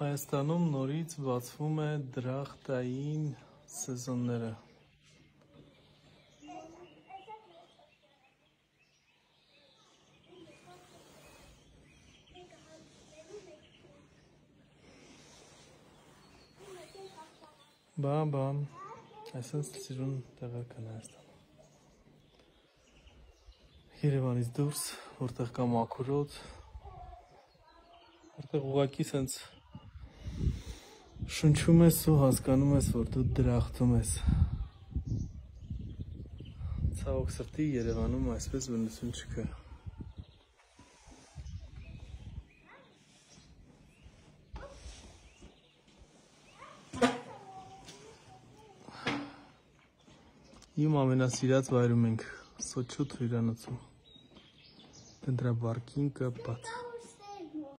Հայաստանում նորից բացվում է դրախտային սեզոնները։ Բամ, այսպես սիրուն տեղական Հայաստանում։ Երևանից դուրս, որտեղ կա մաքուրոց, որտեղ ուղղակի սենց շնչում ես ու հասկանում ես, որ դու դրախտում ես։ Ցավոք սրտի Երևանում այսպես բնություն չկա։ Իմ ամենասիրած վայրում ենք, Սոչու Թույրանոցում։ Դրա պարկինգը բաց։